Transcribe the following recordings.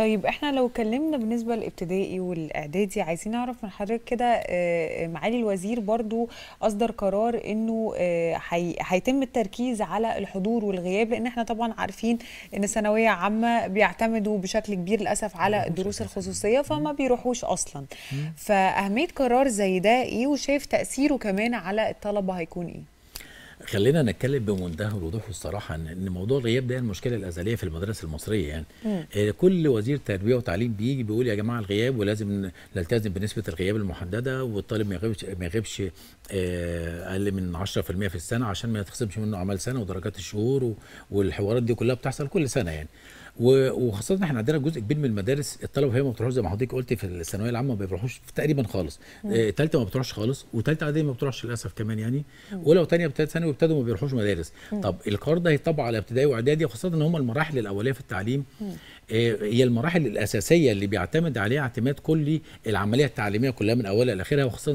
طيب احنا لو اتكلمنا بالنسبه للابتدائي والاعدادي، عايزين نعرف من حضرتك كده، معالي الوزير برضو اصدر قرار انه هيتم التركيز على الحضور والغياب، لان احنا طبعا عارفين ان ثانويه عامه بيعتمدوا بشكل كبير للاسف على الدروس الخصوصيه فما بيروحوش اصلا. فاهميه قرار زي ده ايه، وشايف تاثيره كمان على الطلبه هيكون ايه؟ خلينا نتكلم بمنتهى الوضوح والصراحه ان موضوع الغياب ده المشكله الازليه في المدارس المصريه يعني. كل وزير تربيه وتعليم بيجي بيقول يا جماعه الغياب، ولازم نلتزم بنسبه الغياب المحدده، والطالب ما يغيبش اقل من 10% في السنه عشان ما يتخصمش منه اعمال سنه ودرجات الشهور، والحوارات دي كلها بتحصل كل سنه يعني. وخاصه احنا عندنا جزء كبير من المدارس الطلبه هي ما بتروحوش زي ما حضرتك قلتي، في الثانويه العامه ما بيروحوش تقريبا خالص، ثالثه ما بتروحش خالص، وثالثه اعدادي ما بتروحش للاسف كمان يعني، ولو ثانيه وثالثه ثانوي وابتدوا ما بيروحوش مدارس. طب القرار ده هيطبق على ابتدائي واعدادي، وخاصه ان هم المراحل الاوليه في التعليم هي المراحل الاساسيه اللي بيعتمد عليها اعتماد كلي العمليه التعليميه كلها من اولها لاخرها، وخاصه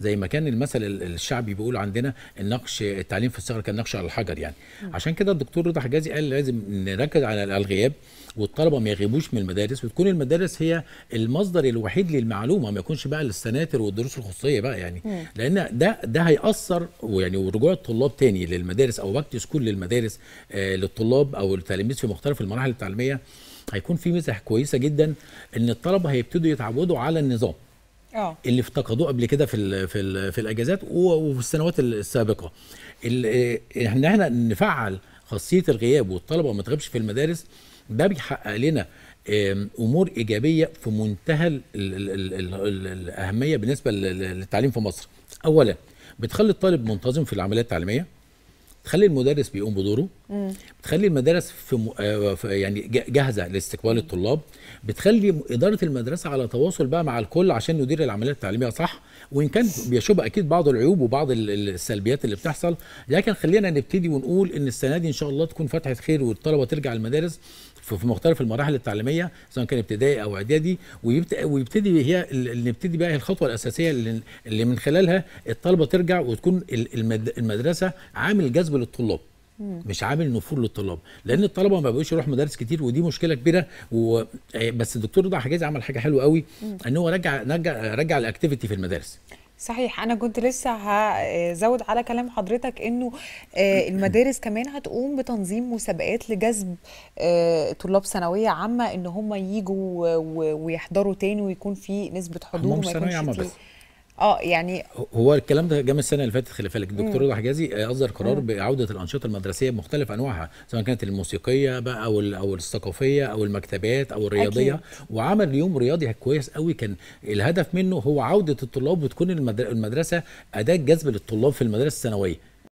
زي ما كان المثل الشعبي بيقول عندنا، النقش التعليم في الصغر كان نقش على الحجر يعني. عشان كده الدكتور رضا حجازي قال لازم نركز على الغياب، والطلبه ما يغيبوش من المدارس، وتكون المدارس هي المصدر الوحيد للمعلومه، ما يكونش بقى للسناتر والدروس الخصوصيه بقى يعني. لان ده هيأثر ويعني ورجوع الطلاب تاني للمدارس او وقت سكول للمدارس للطلاب او التلاميذ في مختلف المراحل التعليميه، هيكون في ميزه كويسه جدا ان الطلبه هيبتدوا يتعودوا على النظام اللي افتقدوه قبل كده في الاجازات وفي السنوات السابقه. ان احنا نفعل خاصيه الغياب والطلبه ما تغيبش في المدارس، ده بيحقق لنا امور ايجابيه في منتهى الاهميه بالنسبه للتعليم في مصر. اولا بتخلي الطالب منتظم في العمليه التعليميه، بتخلي المدرس بيقوم بدوره، بتخلي المدارس في يعني جاهزه لاستقبال الطلاب، بتخلي اداره المدرسه على تواصل بقى مع الكل عشان يدير العمليه التعليميه صح، وان كان بيشوب اكيد بعض العيوب وبعض السلبيات اللي بتحصل، لكن خلينا نبتدي ونقول ان السنه دي ان شاء الله تكون فتحه خير، والطلبه ترجع المدارس في مختلف المراحل التعليميه سواء كان ابتدائي او اعدادي، ويبتدي هي نبتدي بقى الخطوه الاساسيه اللي من خلالها الطلبه ترجع، وتكون المدرسه عامل جذب للطلاب مش عامل نفور للطلاب، لان الطلبه ما بقوش يروحوا مدارس كتير ودي مشكله كبيره. بس الدكتور رضا حجازي عمل حاجه حلوه قوي، ان هو رجع الاكتيفيتي في المدارس. صحيح، انا كنت لسه هزود على كلام حضرتك انه المدارس كمان هتقوم بتنظيم مسابقات لجذب طلاب ثانويه عامه ان هم ييجوا ويحضروا تاني، ويكون في نسبه حضور وما يكونش يعني هو الكلام ده جه من السنه اللي فاتت. خلي بالك الدكتور رضا حجازي اصدر قرار بعوده الانشطه المدرسيه بمختلف انواعها، سواء كانت الموسيقيه بقى او الثقافيه او المكتبات او الرياضيه أكيد. وعمل يوم رياضي كويس قوي، كان الهدف منه هو عوده الطلاب، وتكون المدرسه اداه جذب للطلاب في المدارس الثانويه.